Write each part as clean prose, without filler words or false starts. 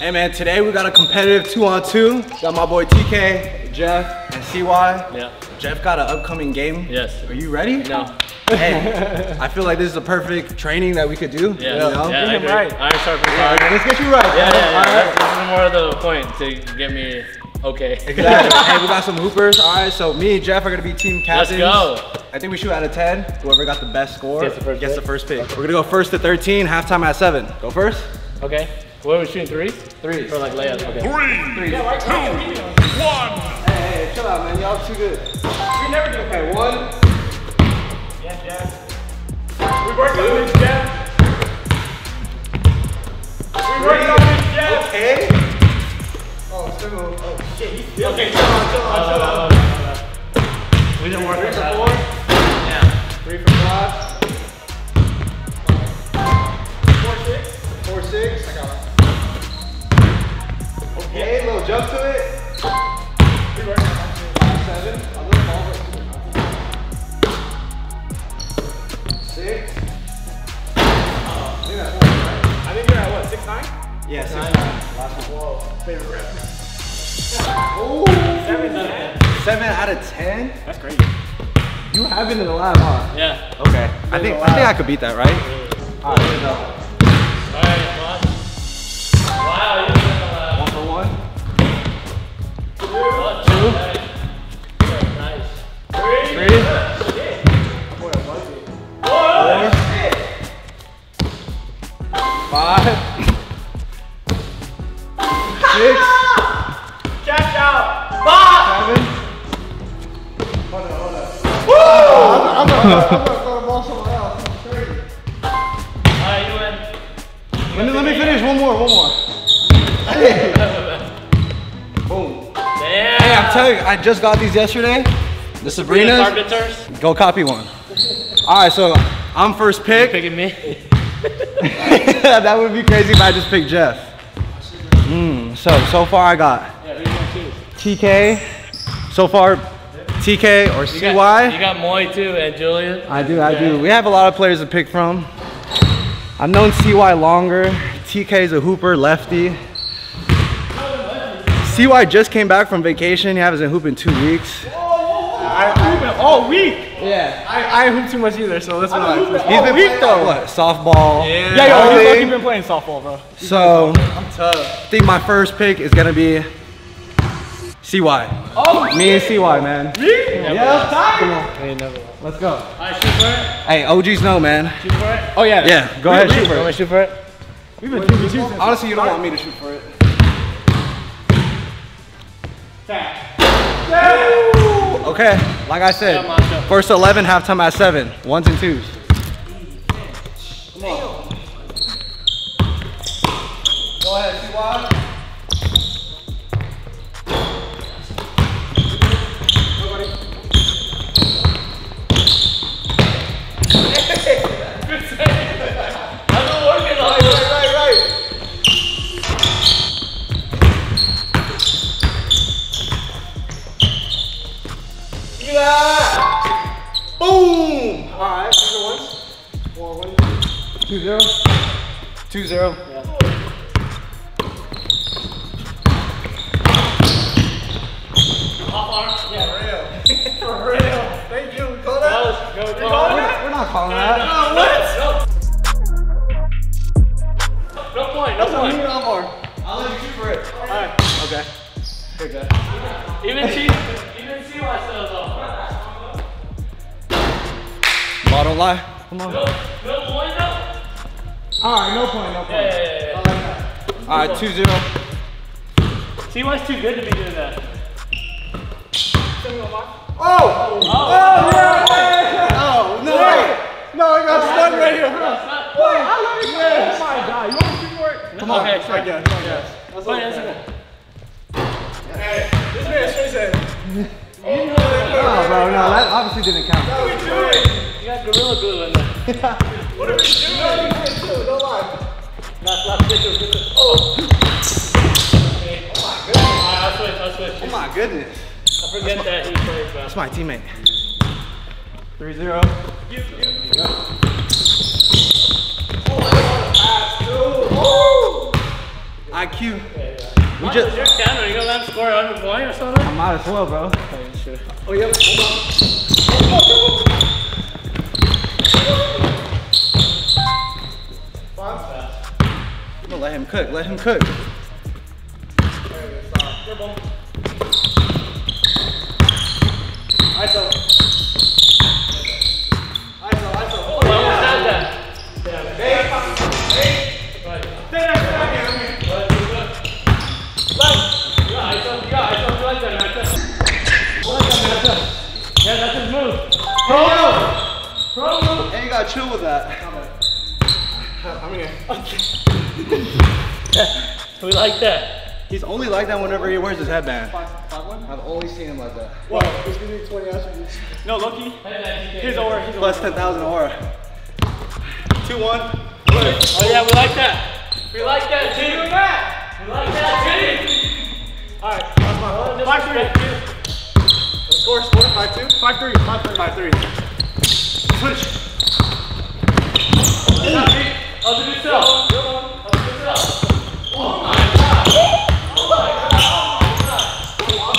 Hey man, today we got a competitive 2-on-2. Got my boy TK, Jeff, and Chriswhye. Yeah. Jeff got an upcoming game. Yes. Are you ready? No. Hey, I feel like this is the perfect training that we could do. Yeah. You know? Yeah, get him right. Iron sharpens iron. Let's get you right. Yeah. Right. This is more the point to get me okay. Exactly. Hey, we got some hoopers. All right, so me and Jeff are gonna be team captains. Let's go. I think we shoot out of 10. Whoever got the best score gets the first pick. Okay. We're gonna go first to 13, halftime at 7. Go first. Okay. What are we shooting, threes? Threes. For like layups, okay. Three, yeah, right, 2, 1. Hey, chill out, man, y'all too good. You never do okay. One. Yeah, Jeff. We working on this, Jeff. We working on this, Jeff. Okay. Oh, still. Oh, shit, he's still. Okay, chill on. We didn't work on that. 4. Yeah. 3 for 5. 4, 6. 4, 6. I got one. Okay, little jump to it. 5, 7. A little ball. 6. I think you're at what? 6, 9? Yeah, 6, 9. Last one. Whoa. Favorite rep. Ooh. 7 out of 10. 7 out of 10. That's crazy. You have been in the lab, huh? Yeah. Okay. I think I could beat that, right? Yeah. All right. Here we go. All right. Let me finish one more. Hey. Boom. Damn. Hey, I'm telling you, I just got these yesterday. The Sabrinas. Go copy one. All right, so I'm first pick. You're picking me. That would be crazy if I just picked Jeff. So far I got TK. So far, TK or CY. You got Moy too and Julian. I do. We have a lot of players to pick from. I've known CY longer. TK's a hooper, lefty. CY just came back from vacation. He hasn't hooped in 2 weeks. All week? Yeah. I ain't hooped too much either, so let's relax. He's been playing though. What? Softball. Yeah, you've been playing softball, bro. So, I'm tough. I think my first pick is gonna be CY. Oh, me and CY, man. Come on. Let's go. Alright, shoot for it. Hey, OGs know, man. Shoot for it? Oh, yeah. Yeah, go ahead, shoot for it. You want to shoot for it? We've been shooting. Honestly, you don't want me to shoot for it. Tap. Okay, like I said, first 11, halftime at 7. 1s and 2s. Come on. Go ahead, shoot wide. Boom! Alright, 3-1. 2-0. 2-0. Yeah. Off arm. Yeah, for real. For real. Thank you. We call that? We're not calling that. No, what? No point. You need off arm. I'll let you shoot for it. Alright. Okay. Good guy. Even she wants those off. I don't lie. Come on. No point though? Alright, no point. Yeah. Alright, 2-0. See why's too good to be doing that. Oh no, I got stunned right here. Oh my god, you want to shoot for it? Come on. Okay, sure. I guess. That's okay. Hey, this man straight said. No, that obviously didn't count. What are we doing? You got gorilla glue in there. What are we doing? Don't lie. Last picture. Oh. Okay. Oh my goodness. I'll switch. Oh my goodness. I forget that he plays, bro. That's my teammate. 3-0. You go. Oh, that was fast, dude. Woo! IQ. Yeah, yeah. We just. Your camera, you gonna let him score 100 points or something? I might as well, bro. Okay, sure. Oh yeah. Let him cook. Let him cook. ISO. Oh, I almost had that. Yeah, that's his move. Pro move. And you gotta chill with that. I'm here. We like that. He's only like that whenever he wears his headband. I've only seen him like that. What? He's giving me 20 attributes. No, Loki. He's over. Plus 10,000 aura. 2-1. Oh yeah, we like that. We like that, G. We like that, G. All right. 5-3. Score. 5-2. 5-3. Switch. I'll do it yourself. I'll do it yourself. Oh my god. Oh my god. Oh my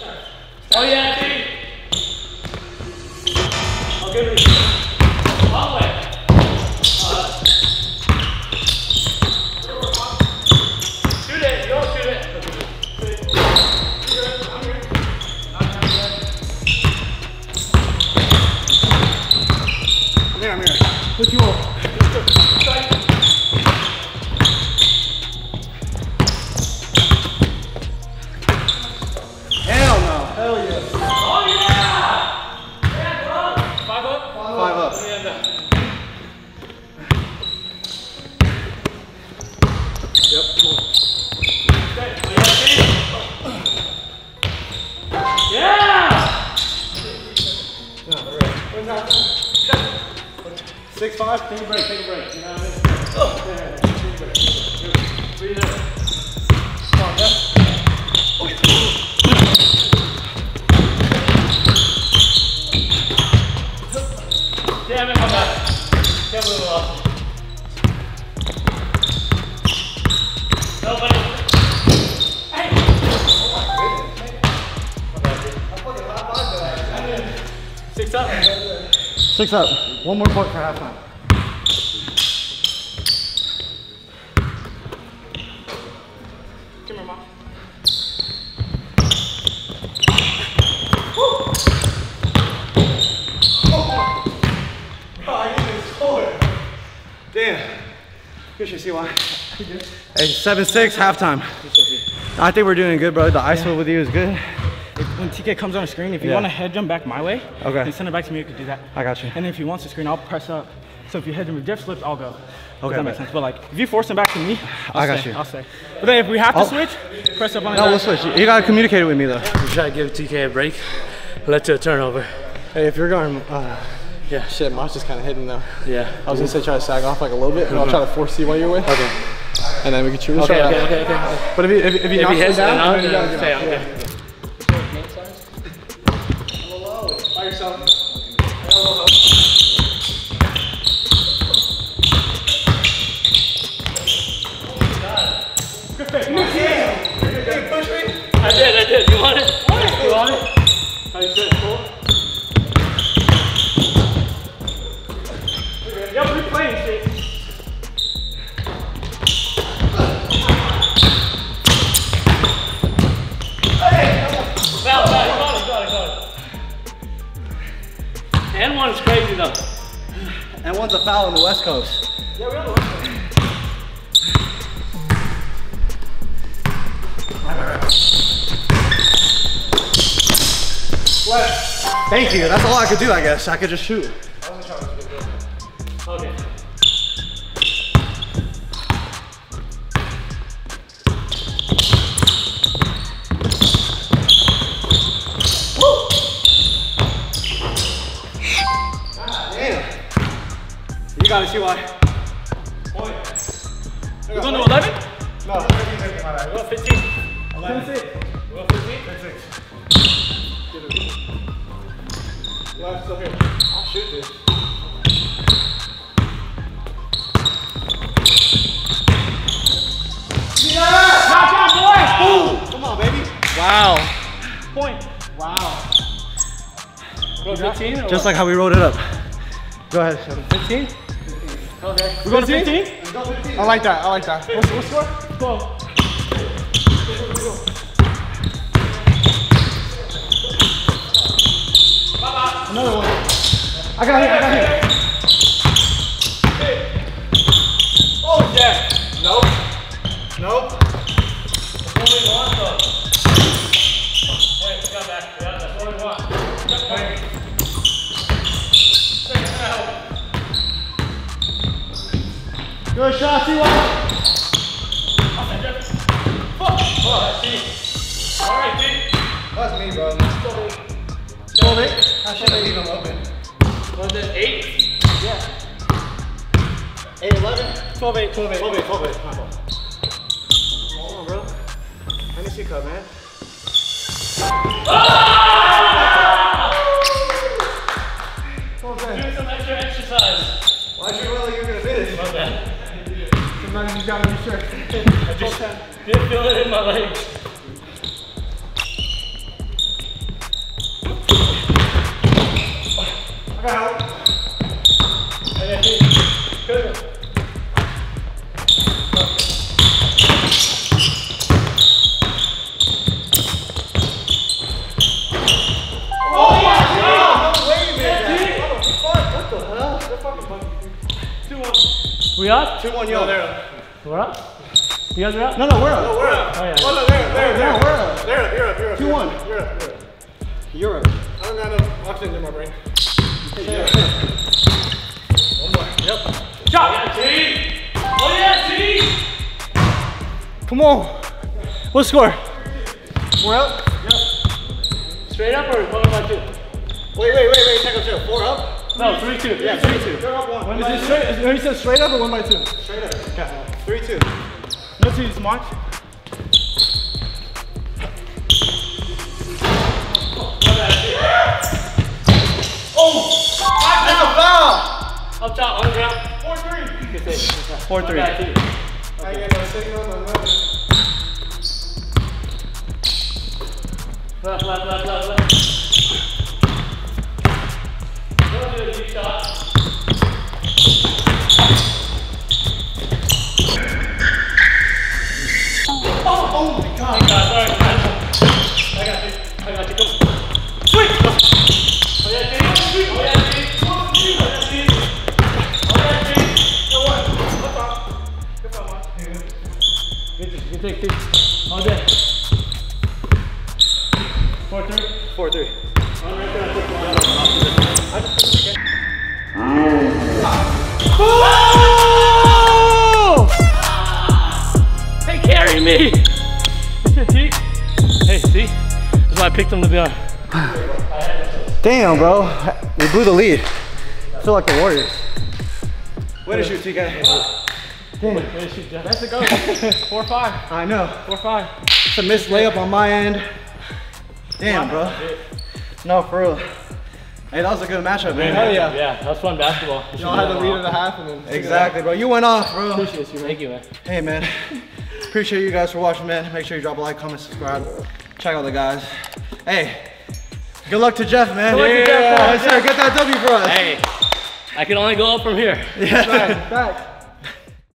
god. Oh yeah, T. I'll give it to you. Long way. Shoot it. Don't shoot it. Shoot it. Shoot it. I'm here. I'm here. Put you on. Take a break. You know what I mean? Take a break. Come on, Jeff. Damn it, my back. Can't move off. Nobody. Hey! Oh my goodness. I'm fucking high-fiving that. 6 up. 6 up. One more point for halftime. See why? 7-6 halftime. I think we're doing good, bro. The ISO with you is good. When TK comes on the screen, if you want to head jump back my way, and send it back to me, you can do that. I got you. And if he wants the screen, I'll press up. So if you head jump, if Jeff slips, I'll go. Okay, that makes sense. But like, if you force him back to me, I'll stay. But then if we have to switch, press up on the back. We'll switch. You gotta communicate it with me though. We try to give TK a break. Let to a turnover. Hey, if you're going. Yeah, shit, mine's just kind of hidden though. Yeah. I was gonna say try to sag off like a little bit, and I'll try to force you while you're away. Okay. And then we can choose. Okay. But if he hits down, then you gotta stay out there. Hello, by yourself. Hello. Oh my god. Good. Did you push me? I did. You want it? How you doing? Cool. And one's crazy though. And one's a foul on the West Coast. Yeah, we have the West Coast. Left. Thank you. That's all I could do, I guess. I could just shoot. Okay. You gotta see why. Point. We're going to 11? No, 15. My bad. We're 15. 11. 10-6. We're 15. 10-6. Left, still here. I'll shoot this. Yeah! Wow. Point. Wow. Row 15? Just what? Like how we rolled it up. Go ahead, Sheldon. 15? 15. Okay. We're going 15? To 15? Go 15? I like that. I like that. What's the score? Go. Another one. I got it, I got it. Oh, yeah. Nope. Nope. That's what we want, though. Wait, we got back. That's what we want. Good shot, see what? Fuck. Oh, that's me. All right, dude. That's me, bro. That's the whole. Hold it. I should have even open. Was it 8? Yeah. 8, 11? 12, 8, 12, 8. 12, 8, 12, 8. Hold on, bro. I need you cut, man. Ah! Well done. Do some extra exercise. Why'd you really you're gonna finish? Well done. I'm not even down to be sure. I just didn't feel it in my legs. Out. And then hit. Good. Oh my god! No way, man! What the fuck? What the hell? That fucking bucket. 2-1. We up? 2-1, yo. They're up. We're up? You guys are up? No, no, we're up. No, we're up. Oh, yeah. Oh, no, they're up. We're up. They're up. You're up. You're up. 2-1. You're up. You're up. I don't got enough oxygen in my brain. Hey, yeah. One more. Yep. Shot. Oh yeah, T. Oh yeah, T. Come on. What score? We're up. Yep. Straight up or 1-2? Wait. Check up 2. 4 up. No, 3-2. Yeah, 3-2. 3-2. Up 1. When is it straight? He said straight up or 1-2? Straight up. Okay. 3-2. Let's see this march. Up top, on the ground. 4-3. 4-3. I got no signal, no nothing. Left. Don't do a deep shot. Oh my god. Oh my god, sorry. I got you. Go. Sweet! Oh yeah, dude. Oh yeah, dude. Take. All day. 4-3. 4-3. I'm right there. Oh! They carry me. Hey, see? That's why I picked them to be on. Damn, bro. We blew the lead. I feel like the Warriors. Way to shoot, TK. That's a go. 4-5. I know. 4-5. It's a missed layup on my end. Damn, bro. No, for real. Hey, that was a good matchup, man. Hell yeah. Yeah, that was fun basketball. Y'all had the lead in the half and then. Exactly, bro. You went off, bro. Appreciate you, man. Thank you, man. Hey, man. Appreciate you guys for watching, man. Make sure you drop a like, comment, subscribe. Check out the guys. Hey, good luck to Jeff, man. Good luck to Jeff. Yes, sir. Get that W for us. Hey, I can only go up from here. Yeah. Back.